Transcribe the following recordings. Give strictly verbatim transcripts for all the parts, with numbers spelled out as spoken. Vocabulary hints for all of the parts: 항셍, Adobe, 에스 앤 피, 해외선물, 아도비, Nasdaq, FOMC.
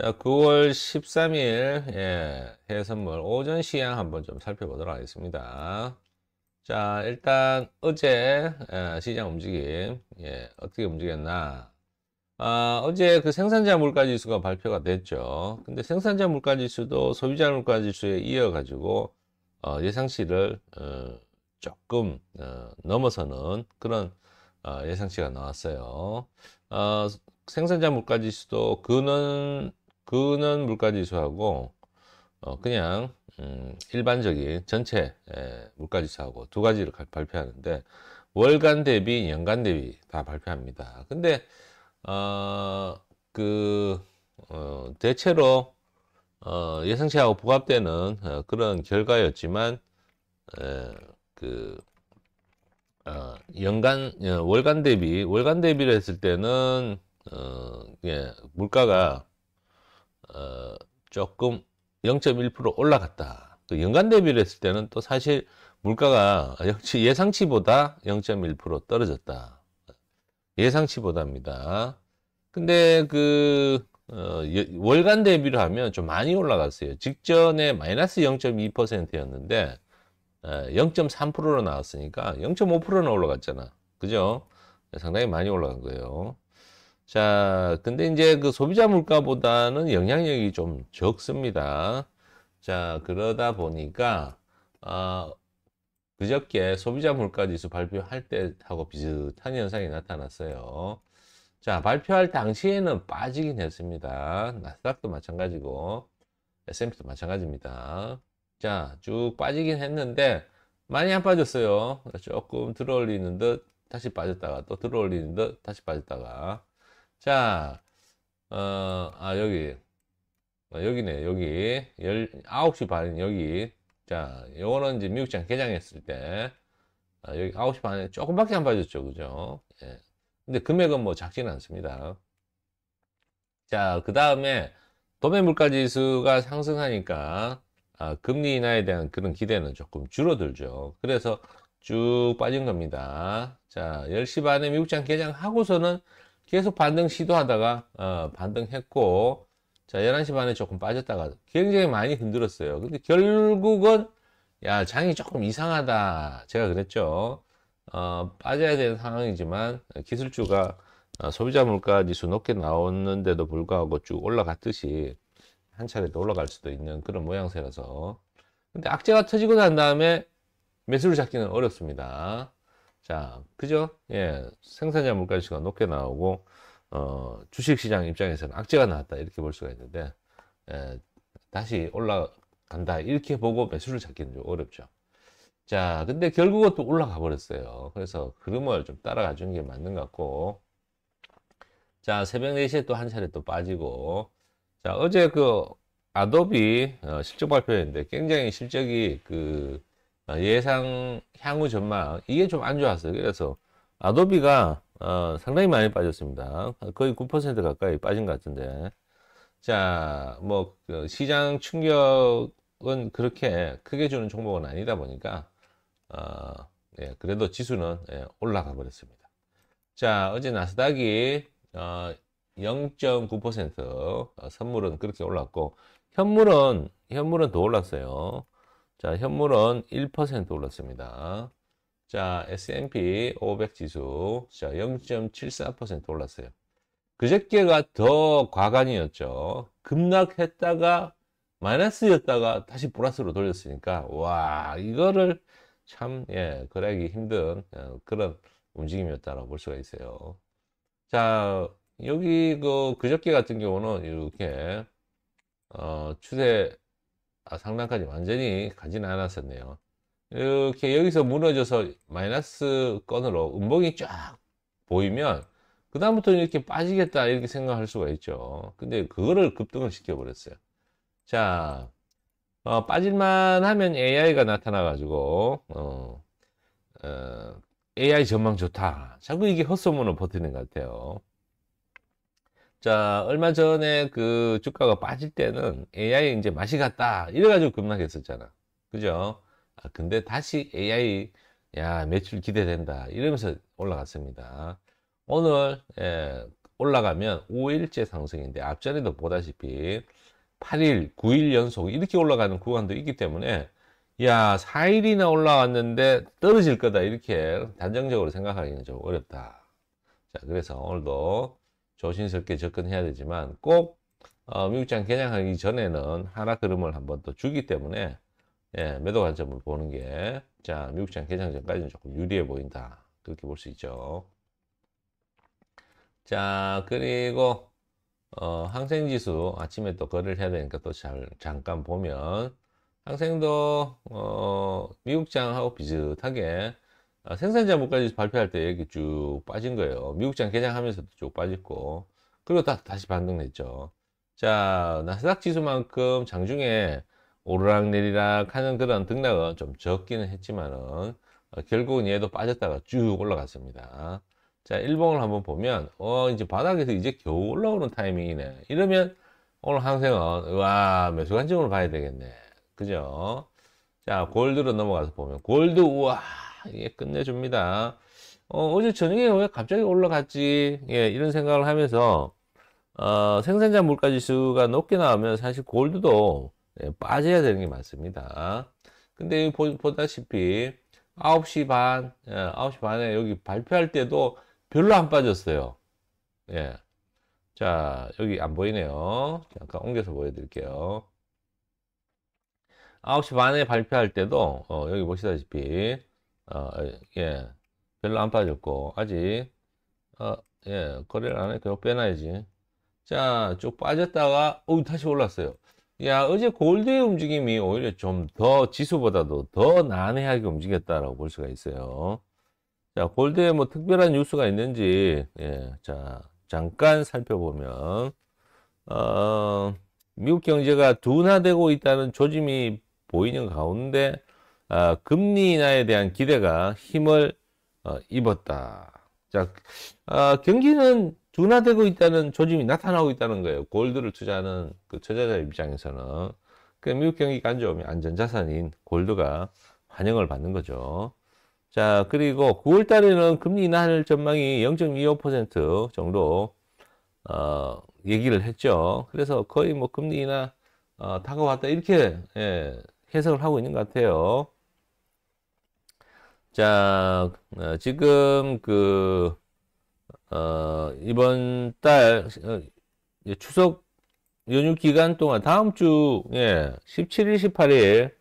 자, 구월 십삼일, 예, 해외 선물 오전 시향 한번 좀 살펴보도록 하겠습니다. 자, 일단 어제 예, 시장 움직임, 예, 어떻게 움직였나. 아, 어제 그 생산자 물가지수가 발표가 됐죠. 근데 생산자 물가지수도 소비자 물가지수에 이어가지고 어, 예상치를 어, 조금 어, 넘어서는 그런 어, 예상치가 나왔어요. 어, 생산자 물가지수도 그는 그는 물가지수하고 어 그냥 음 일반적인 전체 물가지수하고 두 가지를 발표하는데, 월간 대비 연간 대비 다 발표합니다. 근데 어 그 어 대체로 어 예상치하고 부합되는 어 그런 결과였지만, 에 그 어 연간 어 월간 대비 월간 대비를 했을 때는 어 예 물가가 어, 조금 영 점 일 퍼센트 올라갔다. 그 연간 대비를 했을 때는 또 사실 물가가 예상치보다 영 점 일 퍼센트 떨어졌다. 예상치보다입니다. 근데 그 어, 월간 대비를 하면 좀 많이 올라갔어요. 직전에 마이너스 영 점 이 퍼센트였는데 영 점 삼 퍼센트로 나왔으니까 영 점 오 퍼센트는 올라갔잖아. 그죠? 상당히 많이 올라간 거예요. 자, 근데 이제 그 소비자 물가보다는 영향력이 좀 적습니다. 자, 그러다 보니까, 아, 그저께 소비자 물가지수 발표할 때하고 비슷한 현상이 나타났어요. 자, 발표할 당시에는 빠지긴 했습니다. 나스닥도 마찬가지고, 에스 앤 피도 마찬가지입니다. 자, 쭉 빠지긴 했는데, 많이 안 빠졌어요. 조금 들어올리는 듯, 다시 빠졌다가, 또 들어올리는 듯, 다시 빠졌다가. 자, 어, 아, 여기, 어, 여기네, 여기. 아홉 시 반, 여기. 자, 요거는 이제 미국장 개장했을 때, 어, 여기 아홉 시 반에 조금밖에 안 빠졌죠. 그죠? 예. 근데 금액은 뭐 작지는 않습니다. 자, 그 다음에 도매 물가지수가 상승하니까, 아, 금리 인하에 대한 그런 기대는 조금 줄어들죠. 그래서 쭉 빠진 겁니다. 자, 열 시 반에 미국장 개장하고서는 계속 반등 시도하다가 어, 반등했고, 자, 열한 시 반에 조금 빠졌다가 굉장히 많이 흔들었어요. 근데 결국은 야, 장이 조금 이상하다, 제가 그랬죠. 어, 빠져야 되는 상황이지만 기술주가 어, 소비자 물가지수 높게 나왔는데도 불구하고 쭉 올라갔듯이 한 차례 더 올라갈 수도 있는 그런 모양새라서, 근데 악재가 터지고 난 다음에 매수를 잡기는 어렵습니다. 자, 그죠? 예, 생산자 물가지수가 높게 나오고, 어, 주식시장 입장에서는 악재가 나왔다, 이렇게 볼 수가 있는데, 예, 다시 올라간다, 이렇게 보고 매수를 잡기는 좀 어렵죠. 자, 근데 결국은 또 올라가 버렸어요. 그래서 흐름을 좀 따라가 주는 게 맞는 것 같고, 자, 새벽 네 시에 또 한 차례 또 빠지고, 자, 어제 그 아도비 어, 실적 발표했는데, 굉장히 실적이 그, 예상 향후 전망, 이게 좀 안 좋았어요. 그래서 아도비가 어, 상당히 많이 빠졌습니다. 거의 구 퍼센트 가까이 빠진 것 같은데, 자, 뭐 그 시장 충격은 그렇게 크게 주는 종목은 아니다 보니까 어, 예, 그래도 지수는 예, 올라가 버렸습니다. 자, 어제 나스닥이 어, 영 점 구 퍼센트, 어, 선물은 그렇게 올랐고, 현물은 현물은 더 올랐어요. 자, 현물은 일 퍼센트 올랐습니다. 자, 에스 앤 피 오백 지수, 자, 영 점 칠사 퍼센트 올랐어요. 그저께가 더 과간이었죠. 급락했다가 마이너스였다가 다시 플러스로 돌렸으니까, 와, 이거를 참, 예, 거래하기 힘든 그런 움직임이었다라고 볼 수가 있어요. 자, 여기 그, 그저께 같은 경우는 이렇게, 어, 추세, 아, 상단까지 완전히 가지는 않았었네요. 이렇게 여기서 무너져서 마이너스 건으로 음봉이 쫙 보이면 그 다음부터는 이렇게 빠지겠다, 이렇게 생각할 수가 있죠. 근데 그거를 급등을 시켜버렸어요. 자, 어, 빠질만 하면 에이아이가 나타나 가지고 어, 어, 에이아이 전망 좋다, 자꾸 이게 헛소문을 버티는 것 같아요. 자, 얼마 전에 그 주가가 빠질 때는 에이아이 이제 맛이 갔다, 이래가지고 급락했었잖아. 그죠? 아, 근데 다시 에이아이, 야, 매출 기대된다, 이러면서 올라갔습니다. 오늘, 예, 올라가면 오 일째 상승인데, 앞전에도 보다시피 팔 일, 구 일 연속 이렇게 올라가는 구간도 있기 때문에 야, 사 일이나 올라왔는데 떨어질 거다 이렇게 단정적으로 생각하기는 좀 어렵다. 자, 그래서 오늘도 조심스럽게 접근해야 되지만 꼭 어, 미국장 개장하기 전에는 하락 흐름을 한번 또 주기 때문에 예, 매도 관점을 보는 게 자, 미국장 개장 전까지는 조금 유리해 보인다. 그렇게 볼 수 있죠. 자, 그리고 어, 항생지수 아침에 또 거래를 해야 되니까 또 잘, 잠깐 보면 항생도 어, 미국장하고 비슷하게 아, 생산자 물가지수 발표할 때 여기 쭉 빠진 거예요. 미국장 개장하면서도 쭉 빠졌고, 그리고 다, 다시 반등했죠. 자, 나스닥 지수만큼 장중에 오르락 내리락 하는 그런 등락은 좀 적기는 했지만은 어, 결국은 얘도 빠졌다가 쭉 올라갔습니다. 자, 일봉을 한번 보면 어 이제 바닥에서 이제 겨우 올라오는 타이밍이네 이러면 오늘 항셍은 와 매수 관점으로 봐야 되겠네, 그죠? 자, 골드로 넘어가서 보면 골드 우와 이게 끝내줍니다. 어, 어제 저녁에 왜 갑자기 올라갔지, 예, 이런 생각을 하면서 어, 생산자 물가지수가 높게 나오면 사실 골드도 예, 빠져야 되는 게 맞습니다. 근데 보, 보다시피 아홉 시 반 예, 아홉 시 반에 여기 발표할 때도 별로 안 빠졌어요. 예. 자, 여기 안 보이네요. 잠깐 옮겨서 보여드릴게요. 아홉 시 반에 발표할 때도, 어, 여기 보시다시피, 어, 예. 별로 안 빠졌고, 아직, 어, 예. 거래를 안 했고, 빼놔야지. 자, 쭉 빠졌다가, 어 다시 올랐어요. 야, 어제 골드의 움직임이 오히려 좀 더 지수보다도 더 난해하게 움직였다라고 볼 수가 있어요. 자, 골드에 뭐 특별한 뉴스가 있는지, 예, 자, 잠깐 살펴보면, 어, 미국 경제가 둔화되고 있다는 조짐이 보이는 가운데, 어, 금리 인하에 대한 기대가 힘을 어, 입었다. 자, 어, 경기는 둔화되고 있다는 조짐이 나타나고 있다는 거예요. 골드를 투자하는 그 투자자 입장에서는. 그 미국 경기가 안 좋으면 안전자산인 골드가 환영을 받는 거죠. 자, 그리고 구월 달에는 금리 인하할 전망이 영 점 이오 퍼센트 정도 어, 얘기를 했죠. 그래서 거의 뭐 금리 인하 어, 다가왔다 이렇게 예, 해석을 하고 있는 것 같아요. 자, 어, 지금 그 어, 이번 달 어, 추석 연휴 기간 동안 다음 주 예, 십칠 일, 십팔 일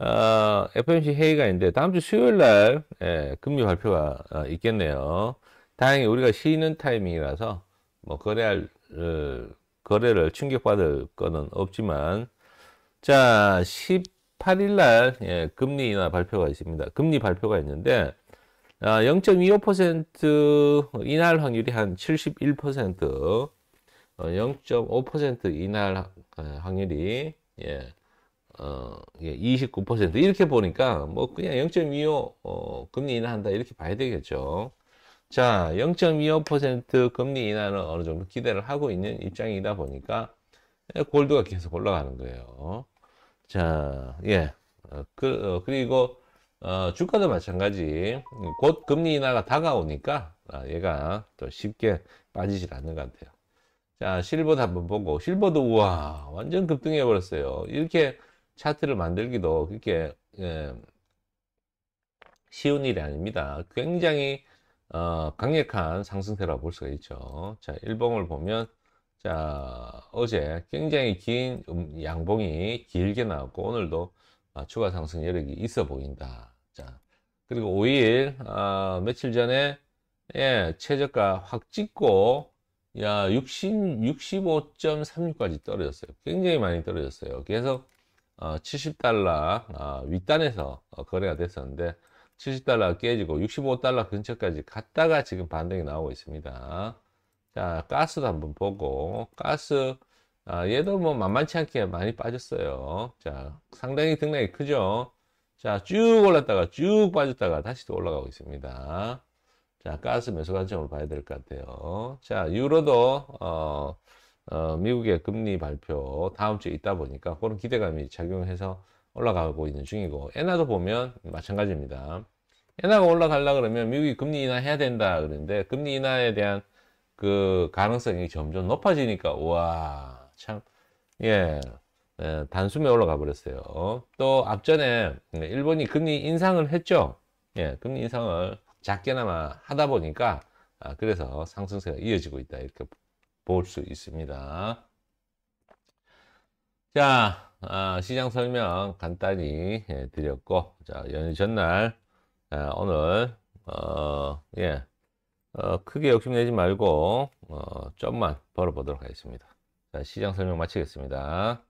어, 에프오엠씨 회의가 있는데 다음 주 수요일 날 예, 금리 발표가 어, 있겠네요. 다행히 우리가 쉬는 타이밍이라서 뭐 거래할 어, 거래를 충격받을 거는 없지만 자, 십팔 일 날 예, 금리 인하 발표가 있습니다. 금리 발표가 있는데 아, 영 점 이오 퍼센트 인하할 확률이 한 칠십일 퍼센트, 어, 영 점 오 퍼센트 인하할 확률이 예. 어, 예, 이십구 퍼센트 이렇게 보니까 뭐 그냥 영 점 이오 어, 금리 인하한다 이렇게 봐야 되겠죠. 자, 영 점 이오 퍼센트 금리 인하는 어느 정도 기대를 하고 있는 입장이다 보니까 골드가 계속 올라가는 거예요. 자, 예, 어, 그, 어, 그리고 어, 주가도 마찬가지 곧 금리 인하가 다가오니까 아, 얘가 또 쉽게 빠지질 않는 것 같아요. 자, 실버도 한번 보고 실버도 우와 완전 급등해 버렸어요. 이렇게 차트를 만들기도 그렇게 예, 쉬운 일이 아닙니다. 굉장히 어, 강력한 상승세라고 볼 수가 있죠. 자, 일봉을 보면 자, 어제 굉장히 긴 양봉이 길게 나왔고 오늘도 아, 추가 상승 여력이 있어 보인다. 자, 그리고 오 일 아, 며칠 전에 예, 최저가 확 찍고 야 육십, 육십오 점 삼육까지 떨어졌어요. 굉장히 많이 떨어졌어요. 계속 어, 칠십 달러 어, 윗단에서 어, 거래가 됐었는데 칠십 달러 깨지고 육십오 달러 근처까지 갔다가 지금 반등이 나오고 있습니다. 자, 가스도 한번 보고 가스 아, 얘도 뭐 만만치 않게 많이 빠졌어요. 자, 상당히 등락이 크죠. 자, 쭉 올랐다가 쭉 빠졌다가 다시 또 올라가고 있습니다. 자, 가스 매수 관점으로 봐야 될 것 같아요. 자, 유로도 어, 어, 미국의 금리 발표 다음 주에 있다 보니까 그런 기대감이 작용해서 올라가고 있는 중이고 엔화도 보면 마찬가지입니다. 엔화가 올라가려 그러면 미국이 금리 인하해야 된다 그러는데 금리 인하에 대한 그 가능성이 점점 높아지니까 와, 참, 예, 예, 단숨에 올라가 버렸어요. 또 앞전에 일본이 금리 인상을 했죠. 예, 금리 인상을 작게나마 하다 보니까 아, 그래서 상승세가 이어지고 있다, 이렇게 볼 수 있습니다. 자, 아, 시장 설명 간단히 예, 드렸고, 자, 연휴 전날 아, 오늘 어, 예, 어, 크게 욕심내지 말고 어, 좀만 벌어보도록 하겠습니다. 자, 시장 설명 마치겠습니다.